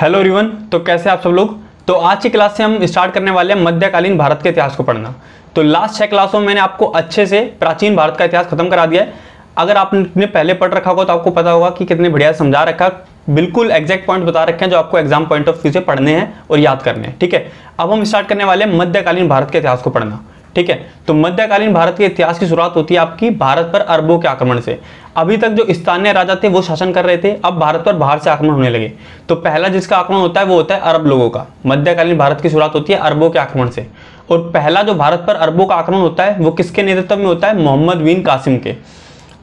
Hello everyone, तो कैसे आप सब लोग। तो आज की क्लास से हम स्टार्ट करने वाले हैं मध्यकालीन भारत के इतिहास को पढ़ना। तो लास्ट 6 क्लासों में मैंने आपको अच्छे से प्राचीन भारत का इतिहास खत्म करा दिया है। अगर आपने पहले पढ़ रखा होगा तो आपको पता होगा कि कितने बढ़िया समझा रखा, बिल्कुल एग्जैक्ट पॉइंट बता रखे हैं जो आपको एग्जाम पॉइंट ऑफ व्यू से पढ़ने हैं और याद करने हैं। ठीक है, अब हम स्टार्ट करने वाले हैं मध्यकालीन भारत के इतिहास को पढ़ना। ठीक है, तो मध्यकालीन भारत के इतिहास की शुरुआत होती है आपकी भारत पर अरबों के आक्रमण से। अभी तक जो स्थानीय राजा थे वो शासन कर रहे थे, अब भारत पर बाहर से आक्रमण होने लगे। तो पहला जिसका आक्रमण होता है वो होता है अरब लोगों का। मध्यकालीन भारत की शुरुआत होती है अरबों के आक्रमण से, और पहला जो भारत पर अरबों का आक्रमण होता है वो किसके नेतृत्व में होता है? मोहम्मद बिन कासिम के।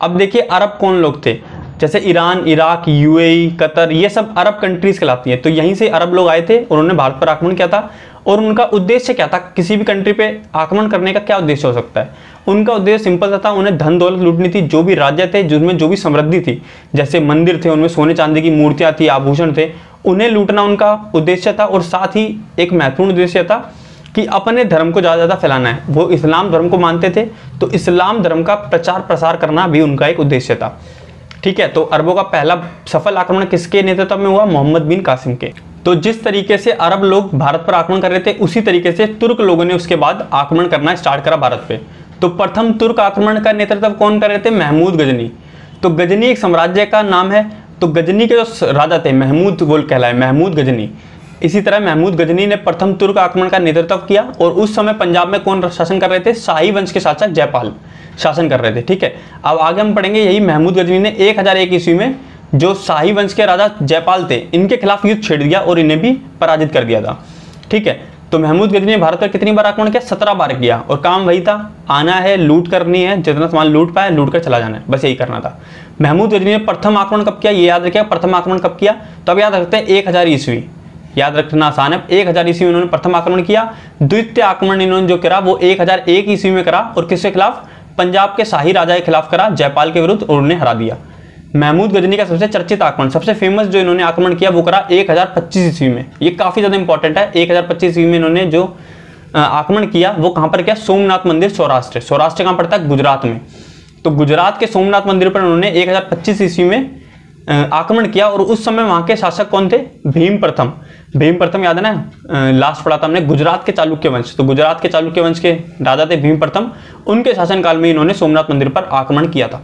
अब देखिए अरब कौन लोग थे, जैसे ईरान, इराक, यूएई, कतर, ये सब अरब कंट्रीज कहलाती हैं। तो यहीं से अरब लोग आए थे, उन्होंने भारत पर आक्रमण किया था। और उनका उद्देश्य क्या था? किसी भी कंट्री पे आक्रमण करने का क्या उद्देश्य हो सकता है? उनका उद्देश्य सिंपल सा था, उन्हें धन दौलत लूटनी थी। जो भी राज्य थे जिनमें जो भी समृद्धि थी, जैसे मंदिर थे उनमें सोने चांदी की मूर्तियाँ थी, आभूषण थे, उन्हें लूटना उनका उद्देश्य था। और साथ ही एक महत्वपूर्ण उद्देश्य था कि अपने धर्म को ज़्यादा ज़्यादा फैलाना है। वो इस्लाम धर्म को मानते थे, तो इस्लाम धर्म का प्रचार प्रसार करना भी उनका एक उद्देश्य था। ठीक है, तो अरबों का पहला सफल आक्रमण किसके नेतृत्व में हुआ? मोहम्मद बिन कासिम के। तो जिस तरीके से अरब लोग भारत पर आक्रमण कर रहे थे, उसी तरीके से तुर्क लोगों ने उसके बाद आक्रमण करना स्टार्ट करा भारत पे। तो प्रथम तुर्क आक्रमण का नेतृत्व कौन कर रहे थे? महमूद गजनी। तो गजनी एक साम्राज्य का नाम है। तो गजनी के जो राजा थे महमूद, वो कहलाए महमूद गजनी। इसी तरह महमूद गजनी ने प्रथम तुर्क आक्रमण का नेतृत्व किया। और उस समय पंजाब में कौन शासन कर रहे थे? शाही वंश के शासक जयपाल शासन कर रहे थे। ठीक है, अब आगे हम पढ़ेंगे यही महमूद गजनी ने 1001 ईस्वी में जो शाही वंश के राजा जयपाल थे, इनके खिलाफ युद्ध छेड़ दिया और इन्हें भी पराजित कर दिया था। ठीक है, तो महमूद गजनी ने भारत पर कितनी बार आक्रमण किया? 17 बार किया। और काम वही था, आना है, लूट करनी है, जितना सामान लूट पाए लूट कर चला जाना है, बस यही करना था। महमूद गजनी ने प्रथम आक्रमण कब किया, ये याद रखिए। प्रथम आक्रमण कब किया तो अब याद रखते हैं 1000 ईस्वी। याद रखना आसान है, 1000 ईस्वी में इन्होंने प्रथम आक्रमण किया। द्वितीय आक्रमण इन्होंने जो करा वो 1001 ईस्वी में करा, और किसके खिलाफ? पंजाब के शाही राजा के खिलाफ करा, जयपाल के विरुद्ध, और उन्हें हरा दिया। महमूद गजनी का सबसे चर्चित आक्रमण, सबसे फेमस जो इन्होंने आक्रमण किया वो करा 1025 ईस्वी में। ये काफी ज्यादा इंपॉर्टेंट है। 1025 ईस्वी में इन्होंने जो आक्रमण किया वो कहां पर किया? सोमनाथ मंदिर, सौराष्ट्र। सौराष्ट्र कहां पड़ता है? गुजरात में। तो गुजरात के सोमनाथ मंदिर पर उन्होंने 1025 ईस्वी में आक्रमण किया। और उस समय वहां के शासक कौन थे? भीम प्रथम। भीम प्रथम याद है ना, लास्ट पढ़ा था हमने, गुजरात के चालुक्य वंश। तो गुजरात के चालुक्य वंश के राजा थे भीम प्रथम, उनके शासनकाल में इन्होंने सोमनाथ मंदिर पर आक्रमण किया था।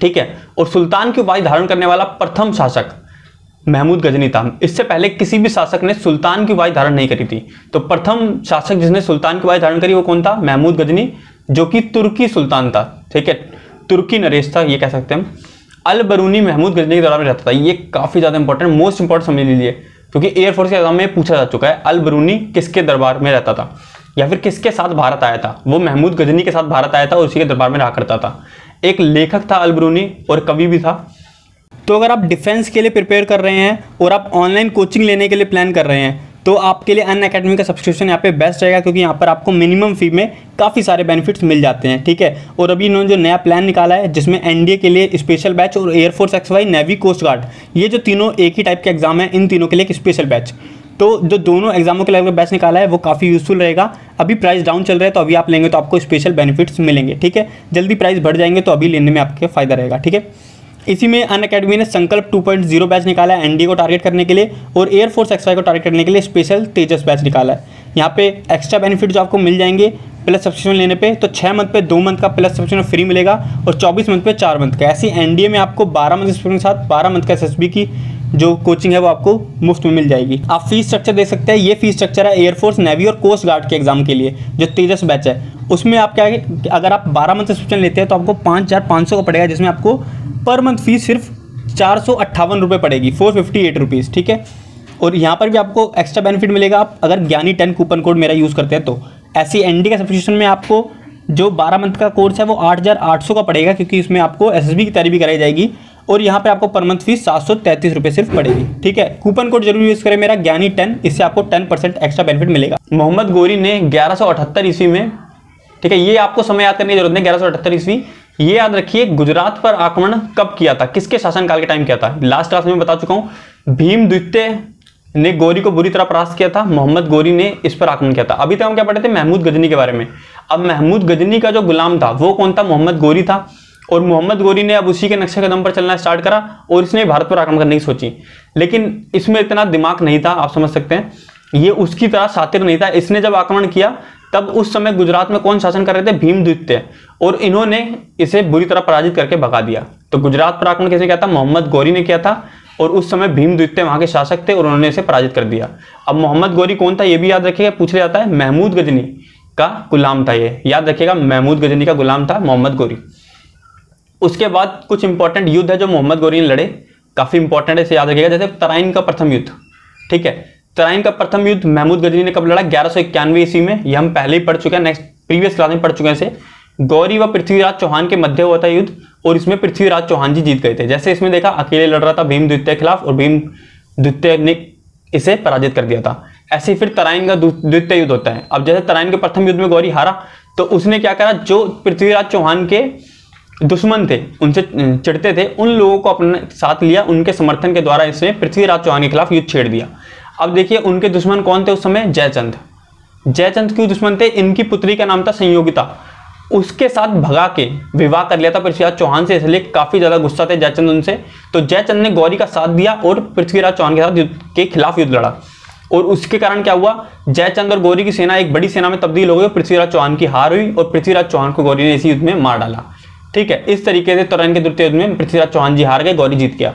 ठीक है, और सुल्तान की उपाधि धारण करने वाला प्रथम शासक महमूद गजनी था। इससे पहले किसी भी शासक ने सुल्तान की उपाधि धारण नहीं करी थी। तो प्रथम शासक जिसने सुल्तान की उपाधि धारण करी वो कौन था? महमूद गजनी, जो कि तुर्की सुल्तान था। ठीक है, तुर्की नरेश था, ये कह सकते हैं हम। अल बरूनी महमूद गजनी के दौरान में रहता था। ये काफी ज्यादा इंपॉर्टेंट, मोस्ट इंपॉर्टेंट समझ लीजिए, क्योंकि एयरफोर्स के एग्जाम में पूछा जा चुका है। अल बरूनी किसके दरबार में रहता था या फिर किसके साथ भारत आया था? वो महमूद गजनी के साथ भारत आया था और उसी के दरबार में रहा करता था। एक लेखक था अल बरूनी और कवि भी था। तो अगर आप डिफेंस के लिए प्रिपेयर कर रहे हैं और आप ऑनलाइन कोचिंग लेने के लिए प्लान कर रहे हैं, तो आपके लिए अन अकेडमी का सब्सक्रिप्शन यहाँ पे बेस्ट रहेगा, क्योंकि यहाँ पर आपको मिनिमम फी में काफ़ी सारे बेनिफिट्स मिल जाते हैं। ठीक है, और अभी इन्होंने जो नया प्लान निकाला है जिसमें एनडीए के लिए स्पेशल बैच और air force XY, navy, coast guard, ये जो तीनों एक ही टाइप के एग्जाम है, इन तीनों के लिए एक स्पेशल बैच। तो जो दोनों एग्जामों के लिए बैच निकाला है वो काफ़ी यूजफुल रहेगा। अभी प्राइस डाउन चल रहा है, तो अभी आप लेंगे तो आपको स्पेशल बेनिफिट्स मिलेंगे। ठीक है, जल्दी प्राइस बढ़ जाएंगे, तो अभी लेने में आपके फायदा रहेगा। ठीक है, इसी में अन अकेडमी ने संकल्प 2.0 बैच निकाला है एनडीए को टारगेट करने के लिए, और एयरफोर्स XY को टारगेट करने के लिए स्पेशल तेजस बैच निकाला है। यहाँ पे एक्स्ट्रा बेनिफिट जो आपको मिल जाएंगे प्लस सब्सक्रिप्शन लेने पे, तो 6 मंथ पे 2 मंथ का प्लस सब्सक्रिप्शन फ्री मिलेगा, और 24 मंथ पे 4 मंथ का। ऐसे एनडीए में आपको 12 मंथ के साथ 12 मंथ का SSB की जो कोचिंग है वो आपको मुफ्त में मिल जाएगी। आप फीस स्ट्रक्चर देख सकते हैं, ये फीस स्ट्रक्चर है एयरफोर्स, नेवी और कोस्ट गार्ड के एग्जाम के लिए। जो तेजस बैच है उसमें आप क्या है, अगर आप 12 मंथ सब्सक्रिप्शन लेते हैं तो आपको 5500 का पड़ेगा, जिसमें आपको पर मंथ फीस सिर्फ 458 रुपये पड़ेगी, 458 रुपीज़। ठीक है, और यहाँ पर भी आपको एक्स्ट्रा बेनिफिट मिलेगा आप अगर ज्ञानी10 कूपन कोड मेरा यूज़ करते हैं तो। ऐसे एनडी का सब्सक्रिप्शन में आपको जो 12 मंथ का कोर्स है वो 8800 का पड़ेगा, क्योंकि इसमें आपको SSB की तैयारी भी कराई जाएगी, और यहाँ पे आपको पर मंथ फीस 733 रुपये सिर्फ पड़ेगी। ठीक है, कूपन कोड जरूर यूज़ करें मेरा ज्ञानी10, इससे आपको 10% एक्स्ट्रा बेनिफिट मिलेगा। मोहम्मद गोरी ने 1178 ईस्वी में, ठीक है, ये आपको समय याद करने की जरूरत नहीं, 1178 ईस्वी ये याद रखिए। गुजरात पर आक्रमण कब किया था, किसके शासनकाल के टाइम किया था? लास्ट क्लास में बता चुका हूँ, भीम द्वितीय ने गोरी को बुरी तरह परास्त किया था, मोहम्मद गोरी ने इस पर आक्रमण किया था। अभी तक हम क्या पढ़े थे? महमूद गजनी के बारे में। अब महमूद गजनी का जो गुलाम था वो कौन था? मोहम्मद गोरी था। और मोहम्मद गोरी ने अब उसी के नक्शे कदम पर चलना स्टार्ट करा और इसने भारत पर आक्रमण करने की सोची। लेकिन इसमें इतना दिमाग नहीं था, आप समझ सकते हैं, ये उसकी तरह शातिर नहीं था। इसने जब आक्रमण किया तब उस समय गुजरात में कौन शासन कर रहे थे? भीम द्वितीय, और इन्होंने इसे बुरी तरह पराजित करके भगा दिया। तो गुजरात पर आक्रमण किसने किया था? मोहम्मद गोरी ने किया था, और उस समय भीम द्वितीय वहां के शासक थे और उन्होंने इसे पराजित कर दिया। अब मोहम्मद गोरी कौन था ये भी याद रखिएगा, पूछा जाता है, महमूद गजनी का गुलाम था। ये याद रखिएगा, महमूद गजनी का गुलाम था मोहम्मद गोरी। उसके बाद कुछ इंपॉर्टेंट युद्ध है जो मोहम्मद गोरी ने लड़े, काफी इंपॉर्टेंट है, इसे याद रखिएगा। जैसे तराइन का प्रथम युद्ध, ठीक है, तराइन का प्रथम युद्ध महमूद गजनी ने कब लड़ा? 1191 ईस्वी में। यह हम पहले ही पढ़ चुके हैं, नेक्स्ट प्रीवियस क्लास में पढ़ चुके हैं इसे। गौरी व पृथ्वीराज चौहान के मध्य हुआ था युद्ध, और इसमें पृथ्वीराज चौहान जी जीत गए थे। जैसे इसमें देखा अकेले लड़ रहा था भीम द्वितीय के खिलाफ, और भीम द्वितीय ने इसे पराजित कर दिया था। ऐसे फिर तराइन का द्वितीय युद्ध होता है। अब जैसे तराइन के प्रथम युद्ध में गौरी हारा, तो उसने क्या करा? जो पृथ्वीराज चौहान के दुश्मन थे, उनसे चिढ़ते थे, उन लोगों को अपने साथ लिया, उनके समर्थन के द्वारा इसने पृथ्वीराज चौहान के खिलाफ युद्ध छेड़ दिया। अब देखिए उनके दुश्मन कौन थे उस समय? जयचंद। जयचंद क्यों दुश्मन थे? इनकी पुत्री का नाम था संयोगिता, उसके साथ भगा के विवाह कर लिया था पृथ्वीराज चौहान से, इसलिए काफी ज्यादा गुस्सा थे जयचंद उनसे। तो जयचंद ने गौरी का साथ दिया और पृथ्वीराज चौहान के साथ के खिलाफ युद्ध लड़ा, और उसके कारण क्या हुआ? जयचंद और गौरी की सेना एक बड़ी सेना में तब्दील हो गई, पृथ्वीराज चौहान की हार हुई और पृथ्वीराज चौहान को गौरी ने इसी युद्ध में मार डाला। ठीक है, इस तरीके से तराइन के द्वितीय युद्ध में पृथ्वीराज चौहान जी हार गए, गौरी जीत गया।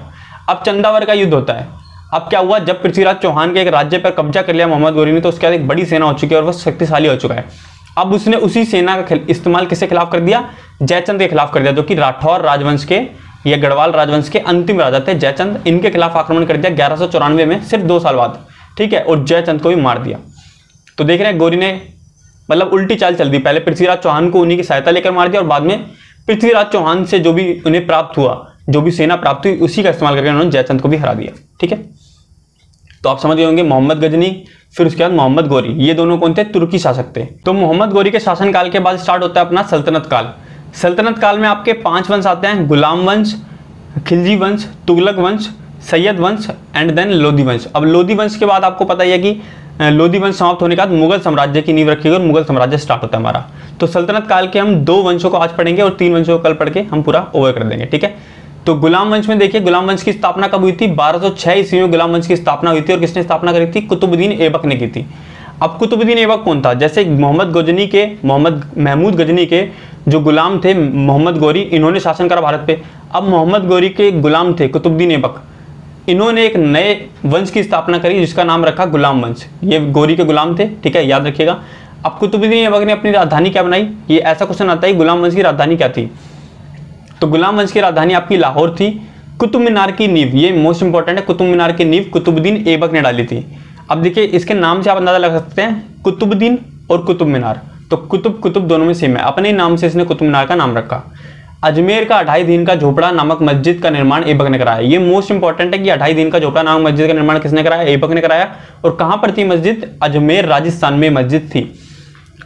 अब चंदावर का युद्ध होता है। अब क्या हुआ? जब पृथ्वीराज चौहान के एक राज्य पर कब्जा कर लिया मोहम्मद गोरी ने, तो उसके बाद एक बड़ी सेना हो चुकी है और वह शक्तिशाली हो चुका है। अब उसने उसी सेना का इस्तेमाल किसके खिलाफ कर दिया? जयचंद के खिलाफ कर दिया, जो कि राठौर राजवंश के या गढ़वाल राजवंश के अंतिम राजा थे जयचंद। इनके खिलाफ आक्रमण कर दिया 1194 में, सिर्फ 2 साल बाद, ठीक है, और जयचंद को भी मार दिया। तो देख रहे हैं गोरी ने मतलब उल्टी चाल चल दी, पहले पृथ्वीराज चौहान को उन्हीं की सहायता लेकर मार दिया, और बाद में पृथ्वीराज चौहान से जो भी उन्हें प्राप्त हुआ, जो भी सेना प्राप्त हुई, उसी का इस्तेमाल करके उन्होंने जयचंद को भी हरा दिया। ठीक है, तो आप समझ गए होंगे मोहम्मद गजनी, फिर उसके बाद मोहम्मद गोरी, ये दोनों कौन थे? तुर्की शासक थे। तो मोहम्मद गोरी के शासनकाल के बाद स्टार्ट होता है अपना सल्तनत काल। सल्तनत काल में आपके 5 वंश आते हैं, गुलाम वंश, खिलजी वंश, तुगलक वंश, सैयद वंश एंड देन लोधी वंश। अब लोधी वंश के बाद आपको पता ही है कि लोधी वंश समाप्त होने के बाद मुगल साम्राज्य की नींव रखी गई और मुगल साम्राज्य स्टार्ट होता है हमारा। तो सल्तनत काल के हम 2 वंशों को आज पढ़ेंगे और 3 वंशों को कल पढ़ के हम पूरा ओवर कर देंगे। ठीक है, तो गुलाम वंश में देखिए गुलाम वंश की स्थापना कब हुई थी? 1206 ईस्वी में गुलाम वंश की स्थापना हुई थी, और किसने स्थापना करी थी? कुतुबुद्दीन ऐबक ने की थी। अब कुतुबुद्दीन ऐबक कौन था? जैसे महमूद गजनी के जो गुलाम थे मोहम्मद गोरी, इन्होंने शासन करा भारत पे। अब मोहम्मद गोरी के गुलाम थे कुतुबुद्दीन ऐबक, इन्होंने एक नए वंश की स्थापना करी जिसका नाम रखा गुलाम वंश। ये गोरी के गुलाम थे, ठीक है, याद रखिएगा। अब कुतुबुद्दीन ऐबक ने अपनी राजधानी क्या बनाई? ये ऐसा क्वेश्चन आता है, गुलाम वंश की राजधानी क्या थी? तो गुलाम वंश की राजधानी आपकी लाहौर थी। कुतुब मीनार की नींव, ये मोस्ट इंपॉर्टेंट है, कुतुब मीनार की नींव कुतुबुद्दीन ऐबक ने डाली थी। अब देखिए इसके नाम से आप अंदाजा लगा सकते हैं, कुतुबुद्दीन और कुतुब मीनार, तो कुतुब दोनों में सेम है, अपने नाम से इसने कुतुब मीनार का नाम रखा। अजमेर का 2.5 दिन का झोपड़ा नामक मस्जिद का निर्माण ऐबक ने कराया। ये मोस्ट इंपॉर्टेंट है कि 2.5 दिन का झोपड़ा नामक मस्जिद का निर्माण किसने कराया? ऐबक ने कराया। और कहाँ पर थी मस्जिद? अजमेर राजस्थान में मस्जिद थी।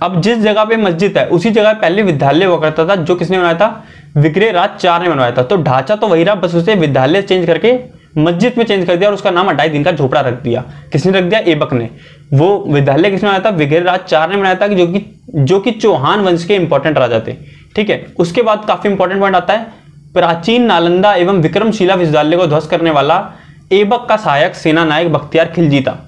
अब जिस जगह पे मस्जिद है उसी जगह पहले विद्यालय हुआ करता था, जो किसने बनाया था? विग्रहराज चार ने बनवाया था। तो ढांचा तो वही रहा, बस उसे विद्यालय चेंज करके मस्जिद में चेंज कर दिया और उसका नाम 2.5 दिन का झोपड़ा रख दिया। किसने रख दिया? ऐबक ने। वो विद्यालय किसने बनाया था? विग्रहराज चार ने बनाया था, जो कि चौहान वंश के इंपॉर्टेंट राजा थे। ठीक है, उसके बाद काफी इंपॉर्टेंट पॉइंट आता है, प्राचीन नालंदा एवं विक्रमशिला विद्यालय को ध्वस्त करने वाला ऐबक का सहायक सेना नायक बख्तियार खिलजी था।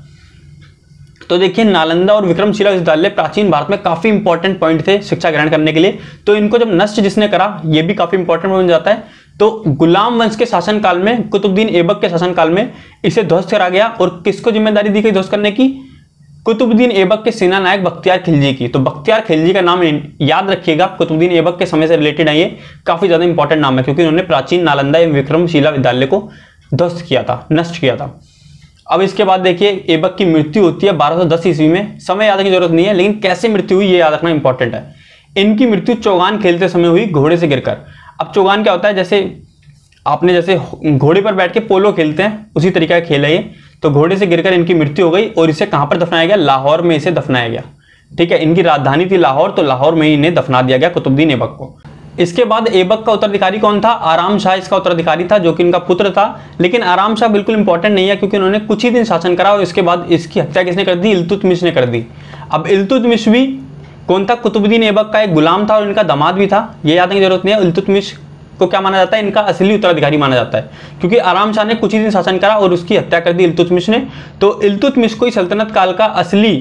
तो देखिए नालंदा और विक्रमशिला विश्वविद्यालय प्राचीन भारत में काफी इंपॉर्टेंट पॉइंट थे शिक्षा ग्रहण करने के लिए, तो इनको जब नष्ट जिसने करा, ये भी काफी इंपॉर्टेंट बन जाता है। तो गुलाम वंश के शासनकाल में, कुतुबुद्दीन ऐबक के शासनकाल में इसे ध्वस्त करा गया, और किसको जिम्मेदारी दी गई ध्वस्त करने की? कुतुबुद्दीन ऐबक के सेना नायक बख्तियार खिलजी की। तो बख्तियार खिलजी का नाम याद रखिएगा, कुतुबुद्दीन ऐबक के समय से रिलेटेड है, ये काफी ज्यादा इंपॉर्टेंट नाम है, क्योंकि उन्होंने प्राचीन नालंदा एवं विक्रमशिला विद्यालय को ध्वस्त किया था, नष्ट किया था। अब इसके बाद देखिए ऐबक की मृत्यु होती है 1210 ईस्वी में। समय याद की जरूरत नहीं है, लेकिन कैसे मृत्यु हुई ये याद रखना इंपॉर्टेंट है। इनकी मृत्यु चौगान खेलते समय हुई, घोड़े से गिरकर। अब चौगान क्या होता है? जैसे आपने जैसे घोड़े पर बैठ के पोलो खेलते हैं, उसी तरीके का खेल है ये। तो घोड़े से गिरकर इनकी मृत्यु हो गई, और इसे कहाँ पर दफनाया गया? लाहौर में इसे दफनाया गया। ठीक है, इनकी राजधानी थी लाहौर, तो लाहौर में इन्हें दफना दिया गया कुतुबुद्दीन ऐबक को। इसके बाद ऐबक का उत्तराधिकारी कौन था? आराम शाह इसका उत्तराधिकारी था, जो कि इनका पुत्र था। लेकिन आराम शाह बिल्कुल इंपॉर्टेंट नहीं है, क्योंकि उन्होंने कुछ ही दिन शासन करा, और इसके बाद इसकी हत्या किसने कर दी? इल्तुतमिश ने कर दी। अब इल्तुतमिश भी कौन था? कुतुबुद्दीन ऐबक का एक गुलाम था और इनका दामाद भी था, ये याद रखने की जरूरत नहीं है। इल्तुतमिश को क्या माना जाता है, इनका असली उत्तराधिकारी माना जाता है, क्योंकि आराम शाह ने कुछ ही दिन शासन करा और उसकी हत्या कर दी इल्तुतमिश ने। तो इल्तुतमिश को सल्तनत काल का असली,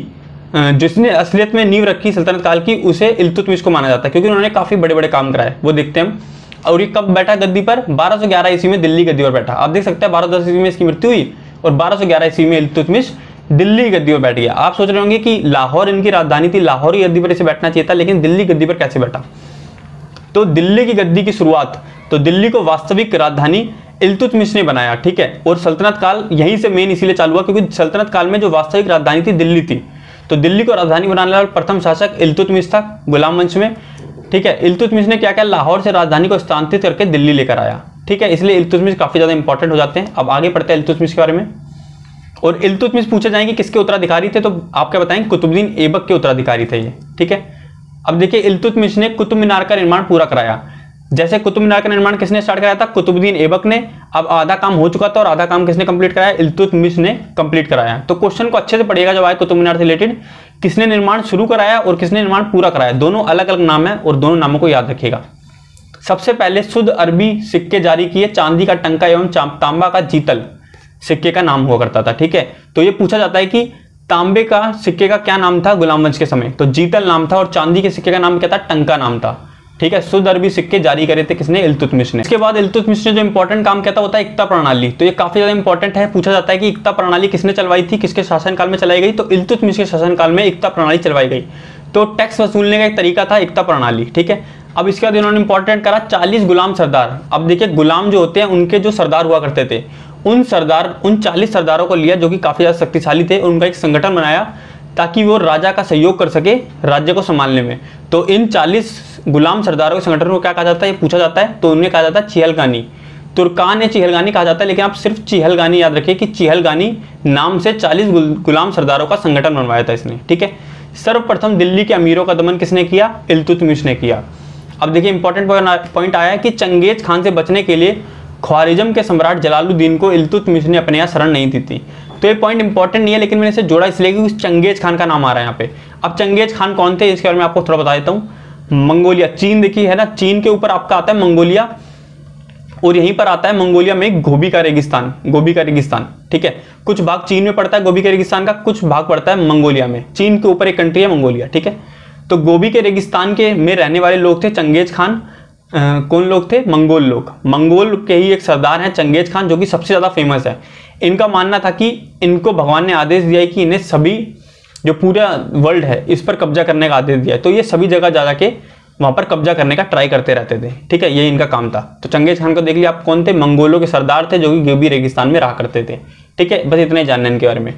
जिसने असलियत में नींव रखी सल्तनत काल की, उसे इल्तुतमिश को माना जाता है, क्योंकि उन्होंने काफ़ी बड़े बड़े काम कराए, वो देखते हैं हम। और ये कब बैठा गद्दी पर? 1211 ईस्वी में दिल्ली गद्दी पर बैठा। आप देख सकते हैं 1210 ईस्वी में इसकी मृत्यु हुई और 1211 ईस्वी में इल्तुतमिश दिल्ली गद्दी पर बैठ गया। आप सोच रहे होंगे कि लाहौर इनकी राजधानी थी, लाहौर की गद्दी पर इसे बैठना चाहिए था, लेकिन दिल्ली गद्दी पर कैसे बैठा? तो दिल्ली की गद्दी की शुरुआत, तो दिल्ली को वास्तविक राजधानी इल्तुतमिश ने बनाया, ठीक है। और सल्तनत काल यहीं से मेन इसीलिए चालू हुआ क्योंकि सल्तनत काल में जो वास्तविक राजधानी थी दिल्ली थी। तो दिल्ली को राजधानी बनाने वाला प्रथम शासक इल्तुतमिश था गुलाम वंश में, ठीक है। इल्तुतमिश ने क्या क्या, लाहौर से राजधानी को स्थानांतरित करके दिल्ली लेकर आया, ठीक है। इसलिए इल्तुतमिश काफ़ी ज़्यादा इंपॉर्टेंट हो जाते हैं। अब आगे पढ़ते हैं इल्तुतमिश के बारे में, और इल्तुतमिश पूछे जाएंगे किसके उत्तराधिकारी थे, तो आप क्या बताएंगे? कुतुबुद्दीन ऐबक के उत्तराधिकारी थे ये, ठीक है। अब देखिए इल्तुतमिश ने कुतुब मीनार का निर्माण पूरा कराया। जैसे कुतुब मीनार का निर्माण किसने स्टार्ट कराया था? कुतुबुद्दीन ऐबक ने। अब आधा काम हो चुका था और आधा काम किसने कंप्लीट कराया? इल्तुतमिश ने कंप्लीट कराया। तो क्वेश्चन को अच्छे से पढ़िएगा जब आए कुतुब मीनार से रिलेटेड, किसने निर्माण शुरू कराया और किसने निर्माण पूरा कराया, दोनों अलग अलग नाम है और दोनों नामों को याद रखिएगा। सबसे पहले शुद्ध अरबी सिक्के जारी किए, चांदी का टंका एवं तांबा का जीतल सिक्के का नाम हुआ करता था, ठीक है। तो ये पूछा जाता है कि तांबे का सिक्के का क्या नाम था गुलाम वंश के समय? तो जीतल नाम था, और चांदी के सिक्के का नाम क्या था? टंका नाम था, ठीक है। शुद्ध अरबी सिक्के जारी करे थे किसने? इल्तुतमिश ने। इसके बाद इल्तुतमिश ने जो इंपॉर्टेंट काम किया था होता है एकता प्रणाली। तो ये काफी ज्यादा इंपॉर्टेंट है, पूछा जाता है कि एकता प्रणाली किसने चलवाई थी, किसके शासनकाल में चलाई गई? तो इल्तुतमिश के शासनकाल में एकता प्रणाली चलवाई गई। तो टैक्स वसूलने का एक तरीका था एकता प्रणाली, ठीक है। अब इसके बाद इन्होंने इंपॉर्टेंट करा 40 गुलाम सरदार। अब देखिए गुलाम जो होते हैं उनके जो सरदार हुआ करते थे, उन 40 सरदारों को लिया जो कि काफी ज्यादा शक्तिशाली थे, उनका एक संगठन बनाया ताकि वो राजा का सहयोग कर सके राज्य को संभालने में। तो इन 40 गुलाम सरदारों के संगठन को क्या कहा जाता है, ये पूछा जाता है। तो उन्हें कहा जाता है चिहलगानी, तुर्कान या चिहलगानी कहा जाता है, लेकिन आप सिर्फ चिहलगानी याद रखिए कि चिहलगानी नाम से 40 गुलाम सरदारों का संगठन बनवाया था इसने, ठीक है। सर्वप्रथम दिल्ली के अमीरों का दमन किसने किया? इल्तुतमिश ने किया। अब देखिए इंपॉर्टेंट पॉइंट आया कि चंगेज खान से बचने के लिए ख्वारिजम के सम्राट जलालुद्दीन को इल्तुतमिश ने अपने यहाँ शरण नहीं दी थी। तो ये पॉइंट इंपॉर्टेंट नहीं है, लेकिन मैंने इसे जोड़ा इसलिए कि चंगेज खान का नाम आ रहा है यहाँ पे। अब चंगेज खान कौन थे इसके बारे में आपको थोड़ा बता देता हूँ। मंगोलिया, चीन देखिए है ना, चीन के ऊपर आपका आता है मंगोलिया, और यहीं पर आता है मंगोलिया में गोबी का रेगिस्तान, गोबी का रेगिस्तान, ठीक है। कुछ भाग चीन में पड़ता है गोबी के रेगिस्तान का, कुछ भाग पड़ता है मंगोलिया में। चीन के ऊपर एक कंट्री है मंगोलिया, ठीक है। तो गोबी के रेगिस्तान के में रहने वाले लोग थे चंगेज खान। कौन लोग थे? मंगोल लोग। मंगोल के ही एक सरदार हैं चंगेज खान, जो कि सबसे ज़्यादा फेमस है। इनका मानना था कि इनको भगवान ने आदेश दिया है कि इन्हें सभी जो पूरा वर्ल्ड है इस पर कब्जा करने का आदेश दिया है। तो ये सभी जगह जा के वहाँ पर कब्जा करने का ट्राई करते रहते थे, ठीक है, ये इनका काम था। तो चंगेज खान को देख लिया आप, कौन थे? मंगोलों के सरदार थे जो कि गोबी रेगिस्तान में रहा करते थे, ठीक है। बस इतना ही जानना है इनके बारे में।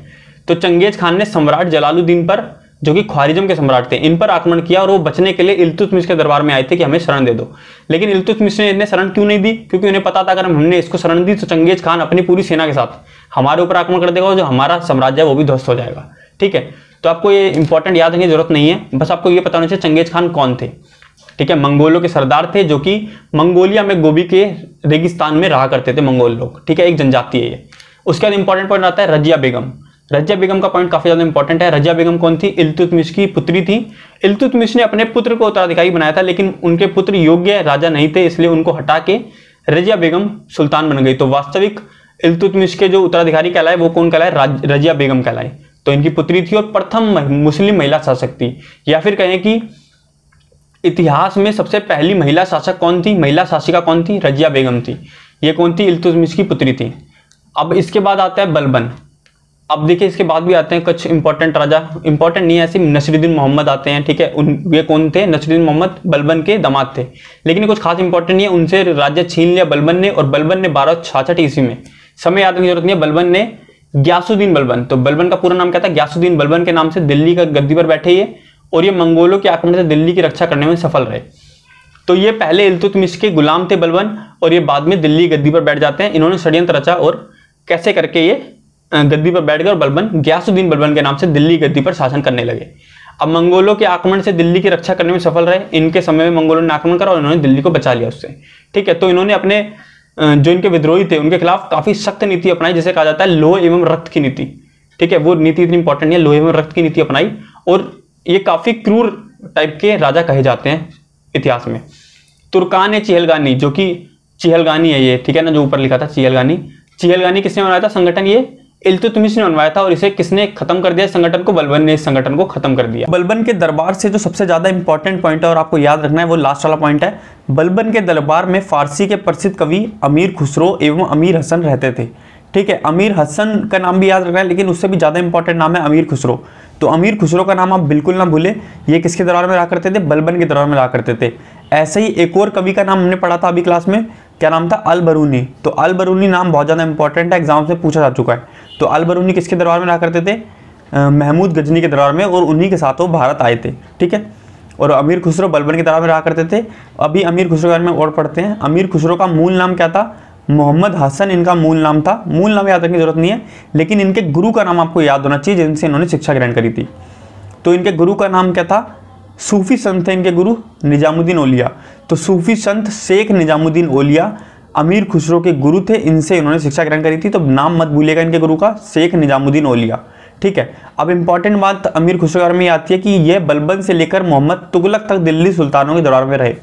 तो चंगेज खान ने सम्राट जलालुद्दीन पर, जो कि ख्वारिजम के सम्राट थे, इन पर आक्रमण किया और वो बचने के लिए इल्तुतमिश के दरबार में आए थे कि हमें शरण दे दो। लेकिन इल्तुतमिश ने इन्हें शरण क्यों नहीं दी? क्योंकि उन्हें पता था अगर हमने इसको शरण दी तो चंगेज खान अपनी पूरी सेना के साथ हमारे ऊपर आक्रमण कर देगा और जो हमारा साम्राज्य है वो भी ध्वस्त हो जाएगा, ठीक है। तो आपको ये इंपॉर्टेंट याद रखने की जरूरत नहीं है, बस आपको ये पता होना चाहिए चंगेज खान कौन थे, ठीक है। मंगोलों के सरदार थे जो कि मंगोलिया में गोबी के रेगिस्तान में रहा करते थे मंगोल लोग, ठीक है, एक जनजाति है ये। उसके बाद इंपॉर्टेंट पॉइंट आता है रजिया बेगम। रजिया बेगम का पॉइंट काफी ज्यादा इंपॉर्टेंट है। रजिया बेगम कौन थी? इल्तुतमिश की पुत्री थी। इल्तुतमिश ने अपने पुत्र को उत्तराधिकारी बनाया था, लेकिन उनके पुत्र योग्य राजा नहीं थे, इसलिए उनको हटा के रजिया बेगम सुल्तान बन गई। तो वास्तविक इल्तुतमिश के जो उत्तराधिकारी कहलाए वो कौन कहलाए? रजिया बेगम कहलाए। तो इनकी पुत्री थी और प्रथम मुस्लिम महिला शासक थी, या फिर कहें कि इतिहास में सबसे पहली महिला शासक कौन थी, महिला शासिका कौन थी? रजिया बेगम थी। ये कौन थी? इल्तुतमिश की पुत्री थी। अब इसके बाद आता है बलबन। अब देखिए इसके बाद भी आते हैं कुछ इंपॉर्टेंट राजा, इंपॉर्टेंट नहीं है ऐसे, नसरुद्दीन मोहम्मद आते हैं, ठीक है। उन ये कौन थे? नसरुद्दीन मोहम्मद बलबन के दामाद थे, लेकिन कुछ खास इंपॉर्टेंट नहीं है, उनसे राज्य छीन लिया बलबन ने। और बलबन ने 1266 ईस्वी में, समय याद रखने की जरूरत नहीं है, बलबन ने ग्यासुद्दीन बलबन, तो बलबन का पूरा नाम क्या था? ग्यासुद्दीन बलबन के नाम से दिल्ली का गद्दी पर बैठे ये, और ये मंगोलों के आक्रमण से दिल्ली की रक्षा करने में सफल रहे। तो ये पहले इल्तुतमिश के गुलाम थे बलबन, और ये बाद में दिल्ली गद्दी पर बैठ जाते हैं। इन्होंने षड्यंत्र रचा और कैसे करके ये गद्दी पर बैठकर बलबन ग्यासुद्दीन बलबन के नाम से दिल्ली गद्दी पर शासन करने लगे। अब मंगोलों के आक्रमण से दिल्ली की रक्षा करने में सफल रहे। इनके समय में मंगोलों ने आक्रमण करा और इन्होंने दिल्ली को बचा लिया उससे, ठीक है। तो इन्होंने अपने जो इनके विद्रोही थे उनके खिलाफ काफी सख्त नीति अपनाई, जिसे कहा जाता है लोह एवं रक्त की नीति, ठीक है। वो नीति इतनी इंपॉर्टेंट नहीं है, लोह एवं रक्त की नीति अपनाई, और ये काफी क्रूर टाइप के राजा कहे जाते हैं इतिहास में। तुर्कान या चिहलगानी, जो कि चिहलगानी है ये, ठीक है ना, जो ऊपर लिखा था चिहलगानी। चिहलगानी किसने बनवाया था संगठन? ये इल्तुतमिश ने बनवाया था। और इसे किसने खत्म कर दिया संगठन को? बलबन ने इस संगठन को खत्म कर दिया। बलबन के दरबार से जो सबसे ज्यादा इंपॉर्टेंट पॉइंट है और आपको याद रखना है वो लास्ट वाला पॉइंट है। बलबन के दरबार में फारसी के प्रसिद्ध कवि अमीर खुसरो एवं अमीर हसन रहते थे, ठीक है। अमीर हसन का नाम भी याद रखना है, लेकिन उससे भी ज़्यादा इंपॉर्टेंट नाम है अमीर खुसरो। तो अमीर खुसरो का नाम आप बिल्कुल ना भूले। ये किसके दरबार में रहा करते थे? बलबन के दरबार में रहा करते थे। ऐसे ही एक और कवि का नाम हमने पढ़ा था अभी क्लास में, क्या नाम था? अल बरूनी। तो अल बरूनी नाम बहुत ज़्यादा इंपॉर्टेंट है, एग्जाम से पूछा जा चुका है। तो अल बरूनी किसके दरबार में रहा करते थे? महमूद गजनी के दरबार में, और उन्हीं के साथ वो भारत आए थे, ठीक है। और अमीर खुसरो बलबन के दरबार में रहा करते थे। अभी अमीर खुसरो के बारे में और पढ़ते हैं। अमीर खुसरो का मूल नाम क्या था? मोहम्मद हसन इनका मूल नाम था। मूल नाम याद रखने की जरूरत नहीं है, लेकिन इनके गुरु का नाम आपको याद होना चाहिए जिनसे इन्होंने शिक्षा ग्रहण करी थी। तो इनके गुरु का नाम क्या था? सूफी संत थे इनके गुरु निजामुद्दीन औलिया। तो सूफी संत शेख निजामुद्दीन औलिया अमीर खुसरो के गुरु थे, इनसे इन्होंने शिक्षा ग्रहण करी थी। तो नाम मत भूलिएगा इनके गुरु का, शेख निजामुद्दीन औलिया, ठीक है। अब इंपॉर्टेंट बात अमीर खुसरो के बारे में आती है कि ये बलबन से लेकर मोहम्मद तुगलक तक दिल्ली सुल्तानों के दरबार में रहे।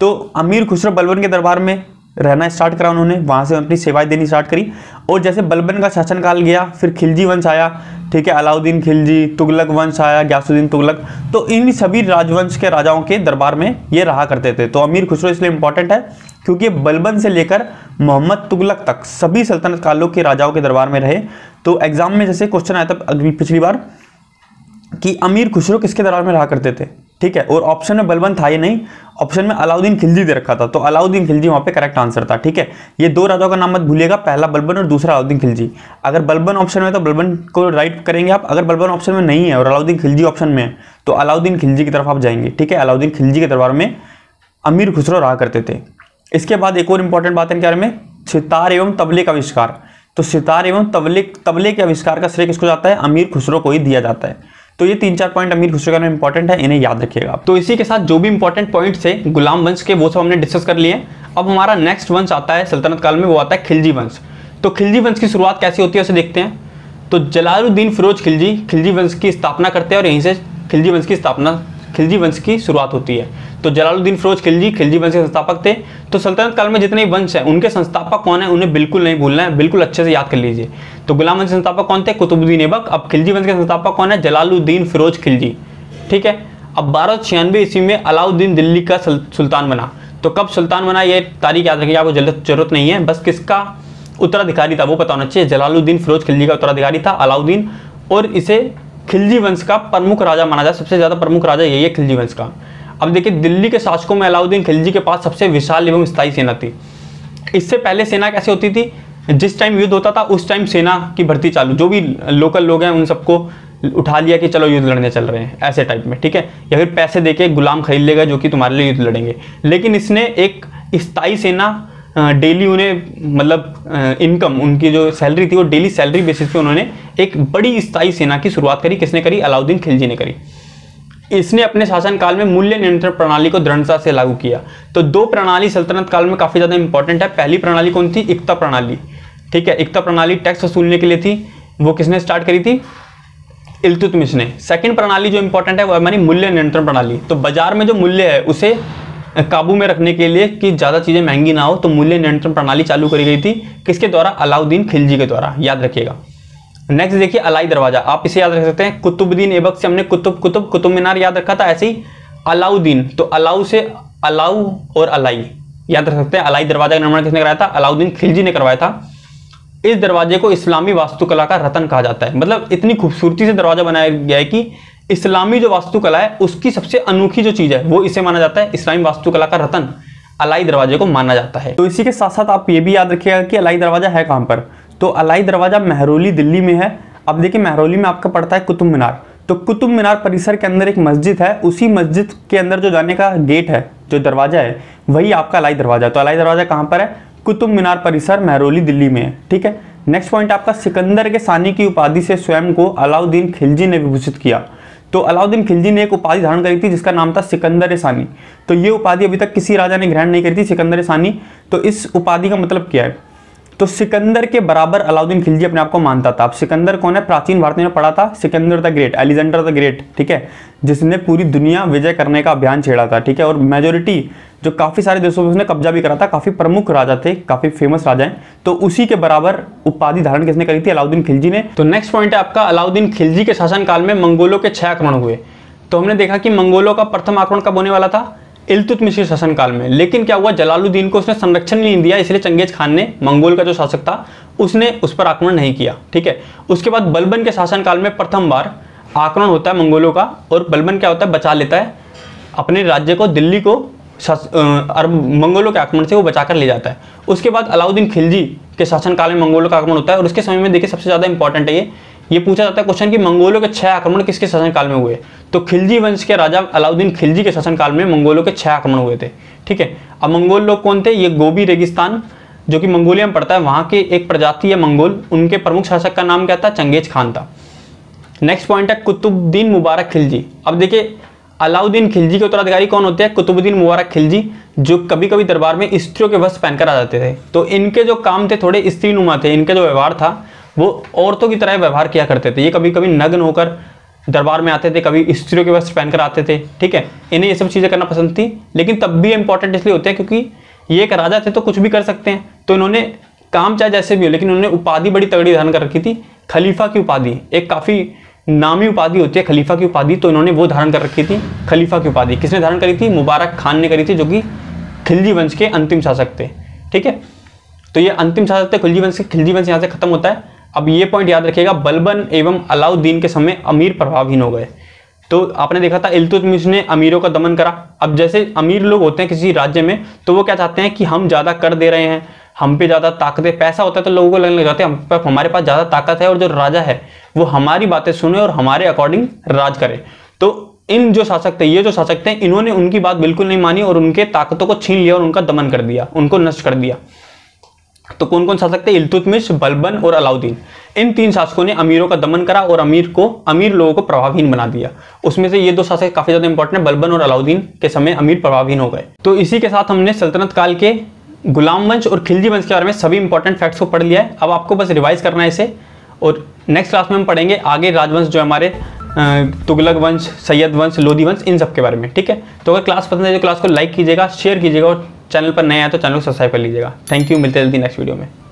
तो अमीर खुसरो बलबन के दरबार में रहना स्टार्ट करा उन्होंने, वहाँ से अपनी सेवाएं देनी स्टार्ट करी। और जैसे बलबन का शासनकाल गया, फिर खिलजी वंश आया, ठीक है, अलाउद्दीन खिलजी, तुगलक वंश आया, ग्यासुद्दीन तुगलक। तो इन सभी राजवंश के राजाओं के दरबार में ये रहा करते थे। तो अमीर खुसरो इसलिए इंपॉर्टेंट है क्योंकि बलबन से लेकर मोहम्मद तुगलक तक सभी सल्तनत कालों के राजाओं के दरबार में रहे। तो एग्जाम में जैसे क्वेश्चन आया था पिछली बार कि अमीर खुसरो किसके दरबार में रहा करते थे, ठीक है, और ऑप्शन में बलबन था ही नहीं, ऑप्शन में अलाउद्दीन खिलजी दे रखा था। तो अलाउद्दीन खिलजी वहाँ पे करेक्ट आंसर था, ठीक है। ये दो राजाओं का नाम मत भूलिएगा, पहला बलबन और दूसरा अलाउद्दीन खिलजी। अगर बलबन ऑप्शन में तो बलबन को राइट करेंगे आप, अगर बलबन ऑप्शन में नहीं है और अलाउद्दीन खिलजी ऑप्शन में है तो अलाउद्दीन खिलजी की तरफ आप जाएंगे, ठीक है। अलाउद्दीन खिलजी के दरबार में अमीर खुसरो रहा करते थे। इसके बाद एक और इम्पोर्टेंट बात है इनके बारे में, सितार एवं तबले का आविष्कार। तो सितार एवं तबले के आविष्कार का श्रेय किसको जाता है? अमीर खुसरो को ही दिया जाता है। तो ये 3-4 पॉइंट अमीर खुसरो के बारे में इंपॉर्टेंट है, इन्हें याद रखिएगा। तो इसी के साथ जो भी इंपॉर्टेंट पॉइंट्स है गुलाम वंश के वो सब हमने डिस्कस कर लिए। अब हमारा नेक्स्ट वंश आता है सल्तनत काल में, वो आता है खिलजी वंश। तो खिलजी वंश की शुरुआत कैसे होती है उसे देखते हैं। तो जलालुद्दीन फिरोज खिलजी खिलजी वंश की स्थापना करते हैं और यहीं से खिलजी वंश की शुरुआत होती है। तो जलालुद्दीन फिरोज खिलजी खिलजी वंश के संस्थापक थे। तो सल्तनत काल में जितने वंश हैं उनके संस्थापक कौन है उन्हें बिल्कुल नहीं भूलना है, बिल्कुल अच्छे से याद कर लीजिए। तो गुलाम वंश के संस्थापक कौन थे? कुतुबुद्दीन ऐबक। अब खिलजी वंश के संस्थापक कौन है? जलालुद्दीन फिरोज खिलजी, ठीक है। अब 1296 ईस्वी में अलाउद्दीन दिल्ली का सुल्तान बना। तो कब सुल्तान बना ये तारीख याद रखिए, आपको जरूरत नहीं है, बस किसका उत्तराधिकारी था वो पता होना चाहिए। जलालुद्दीन फिरोज खिलजी का उत्तराधिकारी था अलाउद्दीन, और इसे खिलजी वंश का प्रमुख राजा माना जाए, सबसे ज़्यादा प्रमुख राजा यही है खिलजी वंश का। अब देखिए दिल्ली के शासकों में अलाउद्दीन खिलजी के पास सबसे विशाल एवं स्थायी सेना थी। इससे पहले सेना कैसे होती थी? जिस टाइम युद्ध होता था उस टाइम सेना की भर्ती चालू, जो भी लोकल लोग हैं उन सबको उठा लिया कि चलो युद्ध लड़ने चल रहे हैं, ऐसे टाइप में, ठीक है। या फिर पैसे दे के गुलाम खरीद ले गए जो कि तुम्हारे लिए युद्ध लड़ेंगे। लेकिन इसने एक स्थायी सेना डेली उन्हें मतलब इनकम, उनकी जो सैलरी थी वो डेली सैलरी बेसिस पे उन्होंने एक बड़ी स्थायी सेना की शुरुआत करी। किसने करी? अलाउद्दीन खिलजी ने करी। इसने अपने शासनकाल में मूल्य नियंत्रण प्रणाली को दृढ़ता से लागू किया। तो दो प्रणाली सल्तनत काल में काफ़ी ज़्यादा इंपॉर्टेंट है। पहली प्रणाली कौन थी? इक्ता प्रणाली, ठीक है। इक्ता प्रणाली टैक्स वसूलने के लिए थी, वो किसने स्टार्ट करी थी? इल्तुतमिश ने। सेकेंड प्रणाली जो इंपॉर्टेंट है वो हमारी मूल्य नियंत्रण प्रणाली। तो बाजार में जो मूल्य है उसे काबू में रखने के लिए कि ज़्यादा चीज़ें महंगी ना हो तो मूल्य नियंत्रण प्रणाली चालू करी गई थी। किसके द्वारा? अलाउद्दीन खिलजी के द्वारा, याद रखिएगा। नेक्स्ट देखिए अलाई दरवाज़ा, आप इसे याद रख सकते हैं। कुतुबुद्दीन ऐबक से हमने कुतुब मीनार याद रखा था, ऐसे ही अलाउद्दीन, तो अलाउ से अलाउ और अलाई याद रख सकते हैं। अलाई दरवाज़ा का निर्माण किसने कराया था? अलाउद्दीन खिलजी ने करवाया था। इस दरवाजे को इस्लामी वास्तुकला का रतन कहा जाता है। मतलब इतनी खूबसूरती से दरवाज़ा बनाया गया है कि इस्लामी जो वास्तुकला है उसकी सबसे अनोखी जो चीज़ है वो इसे माना जाता है, इस्लामी वास्तुकला का रतन अलाई दरवाजे को माना जाता है। तो इसी के साथ साथ आप ये भी याद रखिएगा कि अलाई दरवाज़ा है कहाँ पर। तो अलाई दरवाज़ा महरौली दिल्ली में है। अब देखिए महरौली में आपका पड़ता है कुतुब मीनार। तो कुतुब मीनार परिसर के अंदर एक मस्जिद है, उसी मस्जिद के अंदर जो जाने का गेट है, जो दरवाज़ा है, वही आपका अलाई दरवाज़ा। तो अलाई दरवाज़ा कहाँ पर है? कुतुब मीनार परिसर महरौली दिल्ली में है, ठीक है। नेक्स्ट पॉइंट आपका सिकंदर के सानी की उपाधि से स्वयं को अलाउद्दीन खिलजी ने विभूषित किया। तो अलाउद्दीन खिलजी ने एक उपाधि धारण करी थी जिसका नाम था सिकंदर सानी। तो ये उपाधि अभी तक किसी राजा ने ग्रहण नहीं करी थी, सिकंदर सानी। तो इस उपाधि का मतलब क्या है? तो सिकंदर के बराबर अलाउद्दीन खिलजी अपने आप को मानता था। अब सिकंदर कौन है? प्राचीन भारत में पढ़ा था, Sikandar the great, Alexander the great, ठीक है, जिसने पूरी दुनिया विजय करने का अभियान छेड़ा था, ठीक है, और मेजोरिटी जो काफ़ी सारे देशों में उसने कब्जा भी करा था, काफ़ी प्रमुख राजा थे, काफ़ी फेमस राजा हैं, तो उसी के बराबर उपाधि धारण किसने करी थी? अलाउद्दीन खिलजी ने। तो नेक्स्ट पॉइंट है आपका, अलाउद्दीन खिलजी के शासनकाल में मंगोलों के 6 आक्रमण हुए। तो हमने देखा कि मंगोलों का प्रथम आक्रमण कब होने वाला था? इल्तुतमिश के शासनकाल में। लेकिन क्या हुआ, जलालुद्दीन को उसने संरक्षण नहीं दिया, इसलिए चंगेज खान ने, मंगोल का जो शासक था, उसने उस पर आक्रमण नहीं किया, ठीक है। उसके बाद बलबन के शासनकाल में प्रथम बार आक्रमण होता है मंगोलों का, और बलबन क्या होता है, बचा लेता है अपने राज्य को, दिल्ली को मंगोलों के आक्रमण से वो बचाकर ले जाता है। उसके बाद अलाउद्दीन खिलजी के शासनकाल में मंगोलों का आक्रमण होता है, और उसके समय में देखिए सबसे ज़्यादा इंपॉर्टेंट है ये पूछा जाता है क्वेश्चन कि मंगोलों के 6 आक्रमण किसके शासनकाल में हुए? तो खिलजी वंश के राजा अलाउद्दीन खिलजी के शासनकाल में मंगोलों के 6 आक्रमण हुए थे, ठीक है। अब मंगोल लोग कौन थे? ये गोबी रेगिस्तान जो कि मंगोलिया में पड़ता है, वहाँ के एक प्रजाति है मंगोल। उनके प्रमुख शासक का नाम क्या था? चंगेज खान था। नेक्स्ट पॉइंट है कुतुबुद्दीन मुबारक खिलजी। अब देखिए अलाउद्दीन खिलजी के उत्तराधिकारी कौन होते हैं? कुतुबुद्दीन मुबारक खिलजी, जो कभी कभी दरबार में स्त्रियों के वस्त्र पहनकर आ जाते थे। तो इनके जो काम थे थोड़े स्त्री नुमा थे, इनके जो व्यवहार था वो औरतों की तरह व्यवहार किया करते थे। ये कभी कभी नग्न होकर दरबार में आते थे, कभी स्त्रियों के वस्त्र पहनकर आते थे, ठीक है। इन्हें ये सब चीज़ें करना पसंद थी, लेकिन तब भी इंपॉर्टेंट इसलिए होते हैं क्योंकि ये एक राजा थे तो कुछ भी कर सकते हैं। तो इन्होंने काम चाहे जैसे भी हो, लेकिन उन्होंने उपाधि बड़ी तगड़ी धारण कर रखी थी, खलीफा की उपाधि। एक काफ़ी नामी उपाधि होती है खलीफा की उपाधि, तो इन्होंने वो धारण कर रखी थी, खलीफा की उपाधि। किसने धारण करी थी? मुबारक खान ने करी थी, जो कि खिलजी वंश के अंतिम शासक थे, ठीक है। तो ये अंतिम शासक थे खिलजी वंश के। खिलजी वंश यहाँ से खत्म होता है। अब ये पॉइंट याद रखिएगा, बलबन एवं अलाउद्दीन के समय अमीर प्रभावहीन हो गए। तो आपने देखा था इल्तुतमिश ने अमीरों का दमन करा। अब जैसे अमीर लोग होते हैं किसी राज्य में, तो वो क्या चाहते हैं कि हम ज़्यादा कर दे रहे हैं, हम पे ज़्यादा ताकतें, पैसा होता है तो लोगों को लगने लग जाते हैं हम पर, हमारे पास ज़्यादा ताकत है, और जो राजा है वो हमारी बातें सुने और हमारे अकॉर्डिंग राज करे। तो इन जो शासक थे, ये जो शासक थे, इन्होंने उनकी बात बिल्कुल नहीं मानी और उनके ताकतों को छीन लिया और उनका दमन कर दिया, उनको नष्ट कर दिया। तो कौन कौन शासक थे? इल्तुतमिश, बलबन और अलाउद्दीन। इन 3 शासकों ने अमीरों का दमन करा और अमीर लोगों को प्रभावहीन बना दिया। उसमें से ये 2 शासक काफ़ी ज़्यादा इंपॉर्टेंट है, बलबन और अलाउद्दीन के समय अमीर प्रभावहीन हो गए। तो इसी के साथ हमने सल्तनत काल के गुलाम वंश और खिलजी वंश के बारे में सभी इंपॉर्टेंट फैक्ट्स को पढ़ लिया है। अब आपको बस रिवाइज करना है इसे, और नेक्स्ट क्लास में हम पढ़ेंगे आगे राजवंश, जो हमारे तुगलक वंश, सैयद वंश, लोधी वंश, इन सब के बारे में, ठीक है। तो अगर क्लास पसंद है तो क्लास को लाइक कीजिएगा, शेयर कीजिएगा, और चैनल पर नए आए तो चैनल को सब्सक्राइब कर लीजिएगा। थैंक यू, मिलते हैं जल्दी नेक्स्ट वीडियो में।